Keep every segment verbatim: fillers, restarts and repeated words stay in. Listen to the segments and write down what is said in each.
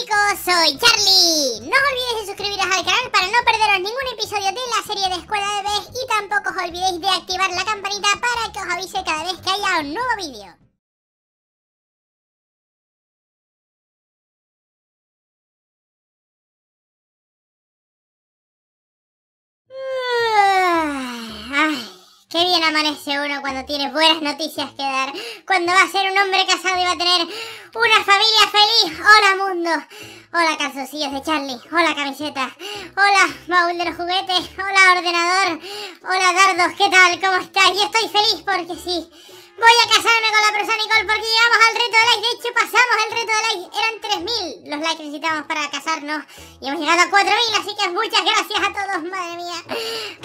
chicos, soy Charlie. No os olvidéis de suscribiros al canal para no perderos ningún episodio de la serie de Escuela de Bes y tampoco os olvidéis de activar la campanita para que os avise cada vez que haya un nuevo vídeo. Qué bien amanece uno cuando tiene buenas noticias que dar, cuando va a ser un hombre casado y va a tener una familia feliz. Hola mundo, hola calzoncillos de Charlie, hola camiseta, hola baúl de los juguetes, hola ordenador, hola dardos, ¿qué tal? ¿Cómo estás? Yo estoy feliz porque sí, voy a casarme con la profesora Nicole porque llegamos al reto de likes. De hecho pasamos el reto de likes, eran tres mil los likes que necesitábamos para casarnos y hemos llegado a cuatro mil, así que muchas gracias a todos, madre mía.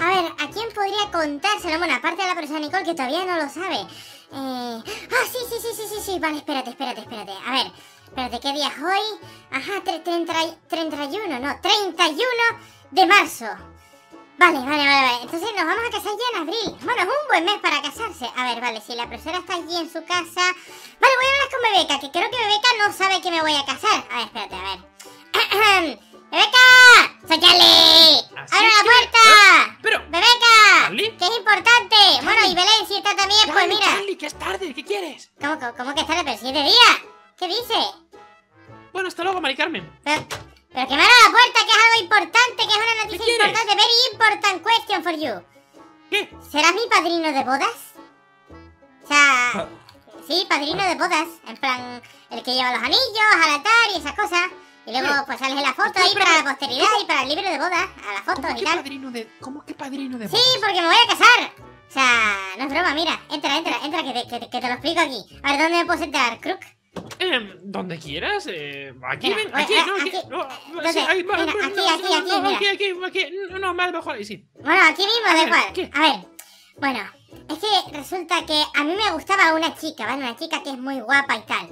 A ver, ¿a quién podría contárselo? Bueno, aparte de la profesora Nicole que todavía no lo sabe. Eh... Ah, sí, sí, sí, sí, sí, sí, vale, espérate, espérate, espérate, a ver, espérate, ¿qué día es hoy? Ajá, treinta y uno, no, treinta y uno de marzo. Vale, vale, vale, vale, entonces nos vamos a casar ya en abril. Bueno, es un buen mes para casarse. A ver, vale, si la profesora está allí en su casa. Vale, voy a hablar con Bebeca, que creo que Bebeca no sabe que me voy a casar. A ver, espérate, a ver. ¡Bebeca! ¡Soy Charlie! ¡Abre la puerta! ¿Eh? Pero, ¡Bebeca! ¿Charlie? ¡Que es importante! Charlie. Bueno, y Belén si está también, Charlie, pues mira. Charlie, que es tarde, ¿qué quieres? ¿Cómo, cómo, cómo que es tarde? Pero si es de día. ¿Qué dices? Bueno, hasta luego, Mari Carmen. Pero, pero que me abra la puerta, que es algo importante, que es una noticia importante. Very important question for you. ¿Qué? ¿Serás mi padrino de bodas? O sea... Ah. Sí, padrino de bodas. En plan, el que lleva los anillos, al altar y esas cosas. Y luego pues sales en la foto ahí para la posteridad y para el libro de bodas, a las fotos y tal. Padrino de, ¿cómo que padrino de bodas? Sí, porque me voy a casar. O sea, no es broma, mira. Entra, entra, entra, que te, que te, que te lo explico aquí. A ver, ¿dónde me puedes entrar, Crook? Eh, donde quieras, eh, aquí, mira, ven, aquí, no, aquí, aquí, no, aquí, aquí, aquí, no, más abajo ahí, sí. Bueno, aquí mismo, da igual. ¿Qué? A ver, bueno, es que resulta que a mí me gustaba una chica, ¿vale? Una chica que es muy guapa y tal.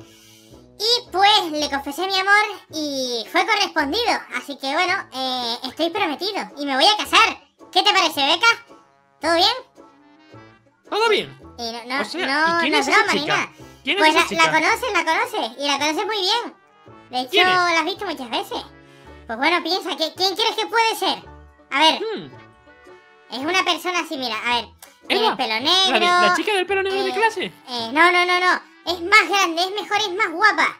Y pues le confesé mi amor y fue correspondido. Así que bueno, eh, estoy prometido y me voy a casar. ¿Qué te parece, Beca? ¿Todo bien? Todo bien. Y no, no, o sea, no, ¿y quién no es broma ni nada. ¿Quién pues es esa chica? La conoces, la conoces y la conoces muy bien. De hecho, la has visto muchas veces. Pues bueno, piensa, ¿quién crees que puede ser? A ver, hmm. es una persona así, mira, a ver. Tiene el pelo negro. ¿La, la chica del pelo negro eh, de clase? Eh, no, no, no, no. Es más grande, es mejor, es más guapa.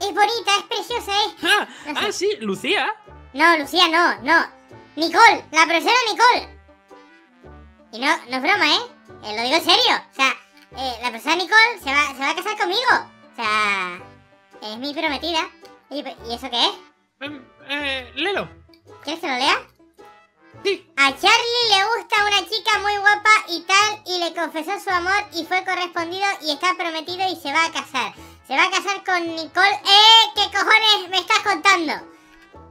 Es bonita, es preciosa, es... Ah, no sé. Ah, sí, Lucía. No, Lucía no, no. Nicole, la profesora Nicole. Y no, no es broma, ¿eh? eh lo digo en serio. O sea, eh, la profesora Nicole se va, se va a casar conmigo. O sea, es mi prometida. ¿Y, y eso qué es? Um, eh, léelo. ¿Quieres que lo lea? Sí. A Charlie le gusta una chica muy guapa y tal, y le confesó su amor y fue correspondido y está prometido y se va a casar. Se va a casar con Nicole. ¡Eh! ¿Qué cojones me estás contando?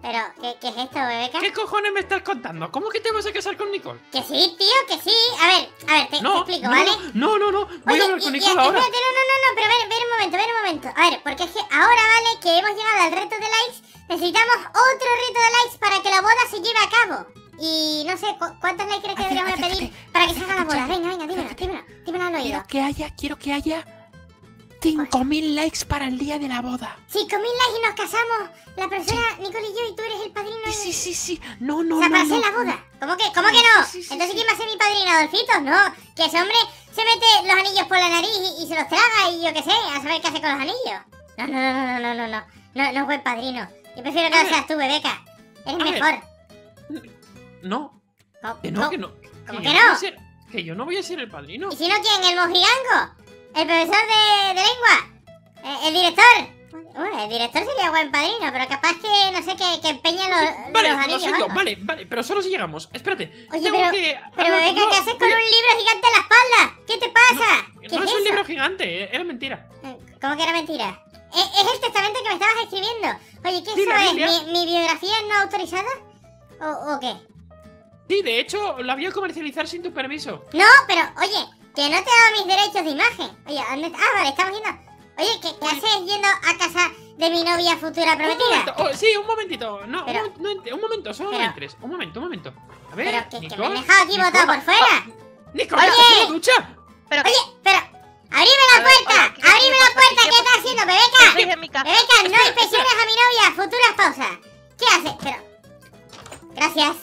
Pero, ¿qué, qué es esto, Bebeca? ¿Qué cojones me estás contando? ¿Cómo que te vas a casar con Nicole? Que sí, tío, que sí. A ver, a ver, te, no, te explico, no, ¿vale? No, no, no, no. Voy Oye, a hablar con y, Nicole y, ahora. Espérate, no, no, no, no, pero ven, ven un momento, ven un momento. A ver, porque es que ahora, ¿vale? Que hemos llegado al reto de likes, necesitamos otro reto de likes para que la boda se lleve a cabo. Y no sé, ¿cu ¿cuántos likes crees que deberíamos acércate, pedir acércate, para que salgan las bolas? Venga, venga, dímelo, dímelo, dímelo al oído. Quiero que haya, quiero que haya cinco mil likes para el día de la boda. cinco mil likes y nos casamos. La persona, sí. Nicole y yo, y tú eres el padrino. Sí, sí, sí, sí. No, no, o sea, no. Para no, hacer no. la boda. ¿Cómo que, cómo que no? Sí, sí, Entonces, sí. ¿quién va a ser mi padrino, Adolfito? No, que ese hombre se mete los anillos por la nariz y, y se los traga y yo qué sé, a saber qué hace con los anillos. No, no, no, no, no, no, no. No, no es buen padrino. Yo prefiero que lo seas tú, Bebeca. Eres mejor. Ver. No, no, que no, no, que no. ¿Cómo que, que no? no ser, que yo no voy a ser el padrino. ¿Y si no quién? ¿El Mojigango? ¿El profesor de, de lengua? ¿El, ¿El director? Bueno, el director sería buen padrino, pero capaz que, no sé, que, que empeña los, vale, los anillos. Lo siento, vale, vale, pero solo si llegamos. Espérate. Oye, tengo pero, que... pero venga, no, ¿qué haces con a... un libro gigante en la espalda? ¿Qué te pasa? No, ¿Qué no es, es un libro gigante, era mentira. ¿Cómo que era mentira? Es, es el testamento que me estabas escribiendo. Oye, ¿qué sí, sabes? ¿Mi, ¿Mi biografía no autorizada? ¿O, o qué? Sí, de hecho, la voy a comercializar sin tu permiso. No, pero, oye, que no te he dado mis derechos de imagen. Oye, ¿dónde está? Ah, vale, estamos yendo. Oye, ¿qué, qué oye. haces yendo a casa de mi novia futura prometida? Un oh, sí, un momentito. No, pero, un, no, un momento, solo pero, no entres. Un momento, un momento. A ver, pero que, Nicole, que me has dejado aquí Nicole, botado por fuera. Ah, Nicole, oye, la ducha. Pero, oye, pero, abrime la puerta. Ver, oye, ¿qué abrime qué la puerta, ¿qué, ¿qué estás haciendo, Bebeca? Bebeca, no impresiones a mi novia futura pausa. ¿Qué hace? Pero... Gracias.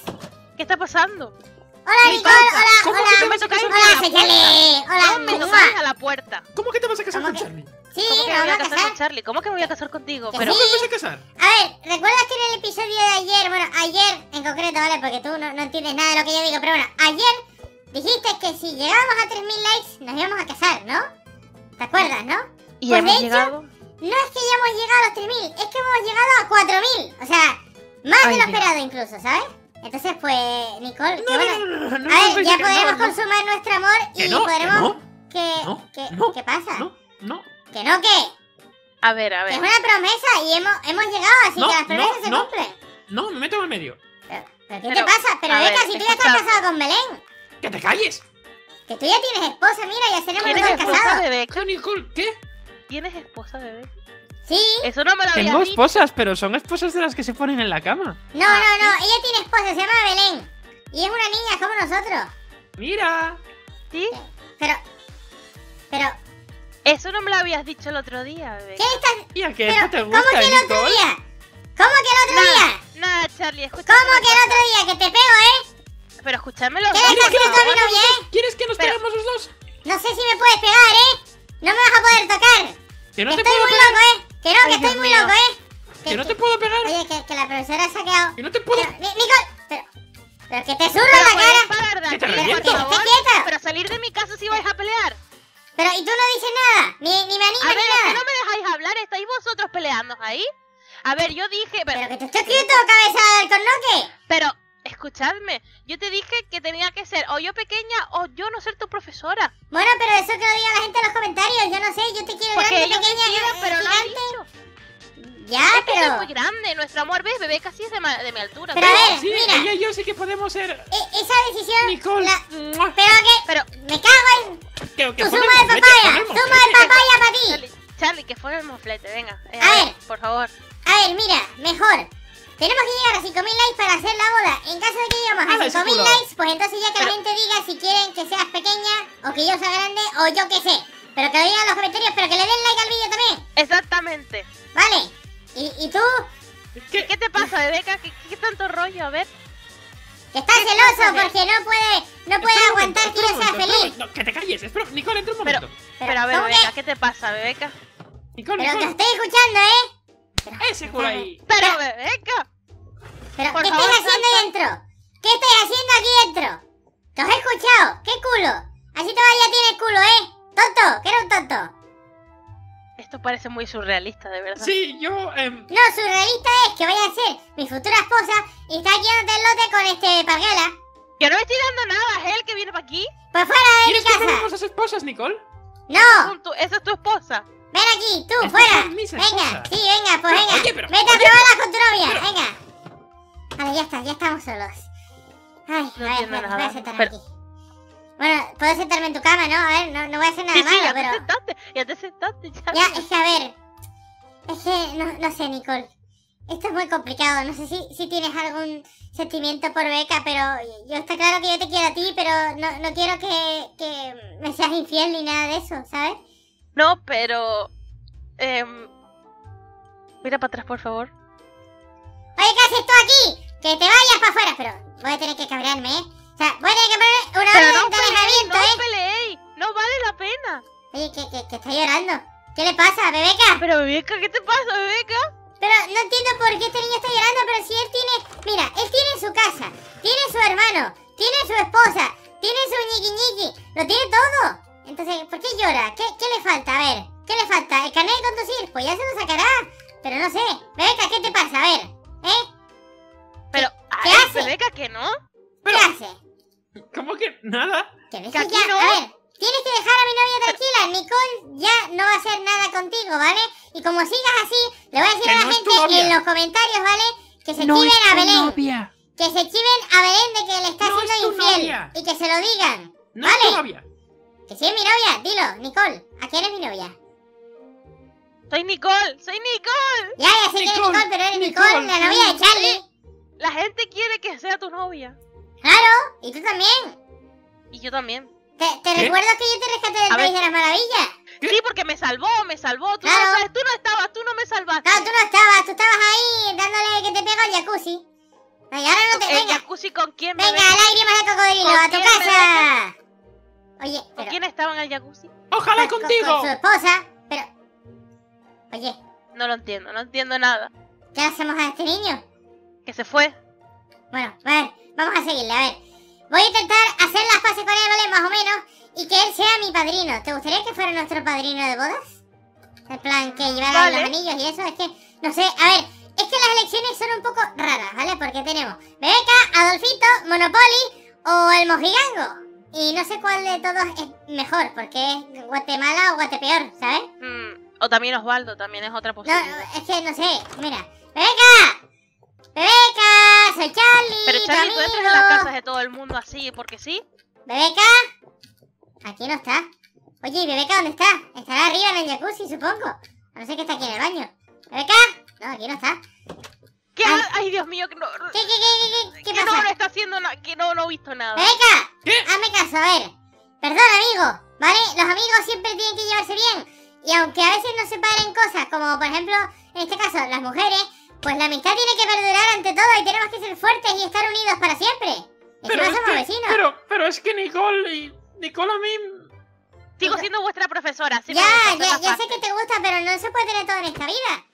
¿Qué está pasando? Hola, Nicole, hola, ¿Cómo hola. ¿Cómo que te vas a casar con Charlie? Hola, me tocas a la puerta. ¿Cómo que te vas a casar con Charlie? Sí, ¿Cómo que me voy a, a casar con Charlie? ¿Cómo que me voy a casar contigo? ¿Pero sí? ¿Cómo te vas a casar? A ver, ¿recuerdas que en el episodio de ayer, bueno, ayer en concreto, ¿vale? Porque tú no, no entiendes nada de lo que yo digo, pero bueno, ayer dijiste que si llegábamos a tres mil likes nos íbamos a casar, ¿no? ¿Te acuerdas, no? ¿Y pues hemos de hecho, llegado? No es que ya hemos llegado a los tres mil, es que hemos llegado a cuatro mil, o sea, más Ay, de lo esperado Dios. incluso, ¿sabes? Entonces, pues, Nicole, no, que bueno, no, no, no, a ver, no, ya podremos no, consumar no. nuestro amor y no, podremos... ¿Qué que, no, que, no, que pasa? No, no. ¿Que no qué? A ver, a ver. Es una promesa y hemos, hemos llegado, así no, que las promesas no, se no. cumplen. No, me meto en el medio. ¿Pero, pero qué pero, te pasa? Pero Beca, si tú ya estás casado con Belén. ¡Que te calles! Que tú ya tienes esposa, mira, ya seremos los dos casados. ¿Qué, Nicole? ¿Qué? ¿Tienes esposa, bebé? Sí. Eso no me lo había Tengo visto. esposas, pero son esposas de las que se ponen en la cama. No, ah, no, no. ¿Sí? Ella tiene esposa, se llama Belén. Y es una niña como nosotros. Mira. ¿Sí? Pero... Pero... Eso no me lo habías dicho el otro día, bebé. ¿Qué estás...? ¿Y a qué pero, te gusta, ¿Cómo que el otro Nicole? día? ¿Cómo que el otro nada, día? Nada, Charlie, escúchame. ¿Cómo que el otro día? Que te pego, ¿eh? Pero escúchamelo. ¿Qué estás haciendo con mi novia, eh? ¿Quieres que nos pero, pegamos los dos? No sé si me puedes pegar, ¿eh? No me vas a poder tocar. Que no que te estoy puedo muy pegar. loco, ¿eh? Que no, Ay, que estoy Dios muy mío. loco, ¿eh? Que, que no te puedo pegar. Oye, que, que la profesora se ha quedado. Que no te puedo. Pero, Nicole, pero, pero que te zurro la cara. Pagar, que te pero, pero, pero, esté quieto. Pero salir de mi casa si vais a pelear. Pero, y tú no dices nada. Ni, ni me animas. A ver, ni nada. no me dejáis hablar. Estáis vosotros peleando ahí. A ver, yo dije. Pero, pero que te estoy quieto, cabezada del cornoque. Pero, escuchadme. Yo te dije que tenía que ser o yo pequeña o yo no ser tu profesora. Bueno, pero eso que lo diga la gente en los comentarios. Yo no sé, yo te quiero grande, pequeña, quiero, pero gigante. No ya, es pero... que soy muy grande. Nuestro amor, ves, bebé casi es de, ma de mi altura. Pero, pero a ver, sí, mira. Ella y yo sí que podemos ser... E esa decisión... Nicole. La... Pero que... Pero... Me cago en... Que, que tu suma de papaya. Suma de papaya para ti. Charlie, Charlie, que fue el moflete, venga. Eh, a, a ver. Por favor. A ver, mira, mejor. Tenemos que llegar a cinco mil likes para hacer la boda. En caso de que lleguemos a cinco mil likes, pues entonces ya que pero... la gente diga si quieren que seas pequeña o que yo sea grande o yo qué sé. Pero que lo digan en los comentarios, pero que le den like al vídeo también. Exactamente. Vale. ¿Y, y tú? ¿Qué, ¿Qué te pasa, Bebeca? ¿Qué, ¿Qué tanto rollo? A ver. Que estás celoso porque no puede, no puede espera aguantar momento, que yo sea momento, feliz. No, que te calles. Espera, Nicole, entra un momento. Pero, pero, pero a ver, Bebeca, ¿qué te pasa, Bebeca? Nicole, pero Nicole. te estoy escuchando, ¿eh? Pero, ¡Ese culo ahí! ¡Pero, pero Bebeca! Pero, ¿qué estáis haciendo ahí dentro? ¿Qué estáis haciendo aquí dentro? ¿Te os he escuchado? ¡Qué culo! Así todavía tienes culo, ¿eh? ¡Tonto! ¡Que era un tonto! Esto parece muy surrealista, de verdad. Sí, yo... Eh... No, surrealista es que vaya a ser mi futura esposa y está aquí dándote el lote con este parguela. Yo no me estoy dando nada, es él que viene para aquí. ¡Pues fuera de mi casa! ¿Quieres que fuéramos esposas, Nicole? ¡No! ¡Esa es tu esposa! Ven aquí, tú, Estas fuera. Venga, sí, venga, pues venga. Oye, pero, Vete oye, a probarlas con tu novia, pero... venga. Vale, ya está, ya estamos solos. Ay, no a ver, espera, voy a sentarme pero... aquí. Bueno, puedo sentarme en tu cama, ¿no? A ver, no, no voy a hacer nada sí, malo, sí, ya pero... Te sentaste, ya te sentaste, ya. Ya, es que a ver... Es que, no, no sé, Nicole. Esto es muy complicado, no sé si, si tienes algún sentimiento por Beca, pero... yo Está claro que yo te quiero a ti, pero no, no quiero que, que me seas infiel ni nada de eso, ¿sabes? No, pero... Eh, mira para atrás, por favor. Oye, ¿qué haces tú aquí? Que te vayas para afuera. Pero voy a tener que cabrearme, ¿eh? O sea, voy a tener que poner una orden no de alejamiento, ¿eh? No peleéis, no vale la pena. Oye, que, que, que está llorando. ¿Qué le pasa, Bebeca? Pero, Bebeca, ¿qué te pasa, Bebeca? Pero no entiendo por qué este niño está llorando, pero si él tiene... Mira, él tiene su casa, tiene su hermano, tiene su esposa, tiene su ñiqui-ñiqui, lo tiene todo. Entonces, ¿por qué llora? ¿Qué, ¿Qué le falta? A ver, ¿qué le falta? ¿El carnet de conducir? Pues ya se lo sacará. Pero no sé. Bebeca, ¿qué te pasa? A ver, ¿eh? Pero, ¿qué, ¿qué hace? Bebeca, ¿que no? Pero, ¿qué hace? ¿Cómo que nada? Que me ya, no. A ver, tienes que dejar a mi novia tranquila. Pero... Nicole ya no va a hacer nada contigo, ¿vale? Y como sigas así, le voy a decir a la no gente en los comentarios, ¿vale? Que se no chiven a Belén. Novia. Que se chiven a Belén de que le está no haciendo es infiel. Novia. Y que se lo digan. No ¿Vale? Es tu novia. Que sí es mi novia, dilo, Nicole, ¿a quién eres mi novia? Soy Nicole, soy Nicole. Ya, ya sé que eres Nicole, pero eres Nicole, Nicole la novia Nicole. de Charlie. La gente quiere que sea tu novia. Claro, y tú también. Y yo también. ¿Te, te recuerdas que yo te rescaté del país de las maravillas? Sí, porque me salvó, me salvó, tú, claro. no, tú no estabas, tú no me salvaste. Claro, tú no estabas, tú estabas ahí dándole al jacuzzi. Ay, ahora no te... ¿El venga. Jacuzzi con quién? Venga, lágrimas de cocodrilo, a tu casa. Oye, pero... ¿Con quién estaban al jacuzzi? Ojalá con, contigo. Con, con su esposa, pero... Oye. No lo entiendo, no entiendo nada. ¿Qué hacemos a este niño? Que se fue. Bueno, a ver, vamos a seguirle, a ver. Voy a intentar hacer las paces con él, ¿vale? Más o menos. Y que él sea mi padrino. ¿Te gustaría que fuera nuestro padrino de bodas? En plan, que llevara vale. los anillos y eso. Es que, no sé, a ver. Es que las elecciones son un poco raras, ¿vale? Porque tenemos Bebeca, Adolfito, Monopoly o el Mojigango. Y no sé cuál de todos es mejor, porque es Guatemala o Guatepeor, ¿sabes? Mm, o también Osvaldo, también es otra posibilidad. No, es que no sé, mira. ¡Bebeca! ¡Bebeca! ¡Soy Charlie! Pero Charlie, tu amigo. ¿Tú entras en las casas de todo el mundo así porque sí? ¡Bebeca! Aquí no está. Oye, ¿y Bebeca dónde está? Estará arriba en el jacuzzi, supongo. A no ser que está aquí en el baño. ¿Bebeca? No, aquí no está. ¿Qué? Ay, Ay Dios mío, que no... ¿Qué, qué, qué, qué, qué, qué pasa? No, no está haciendo nada, que no, no he visto nada. ¡Bebeca! ¿Qué? Hazme caso, a ver. Perdón, amigo, ¿vale? Los amigos siempre tienen que llevarse bien. Y aunque a veces no se paren cosas, como por ejemplo, en este caso, las mujeres, pues la amistad tiene que perdurar ante todo y tenemos que ser fuertes y estar unidos para siempre. Y pero, es que, vecinos. pero, pero es que Nicole y... Nicole, a mí... Sigo siendo vuestra profesora. Ya, ya, ya sé que te gusta, pero no se puede tener todo en esta vida.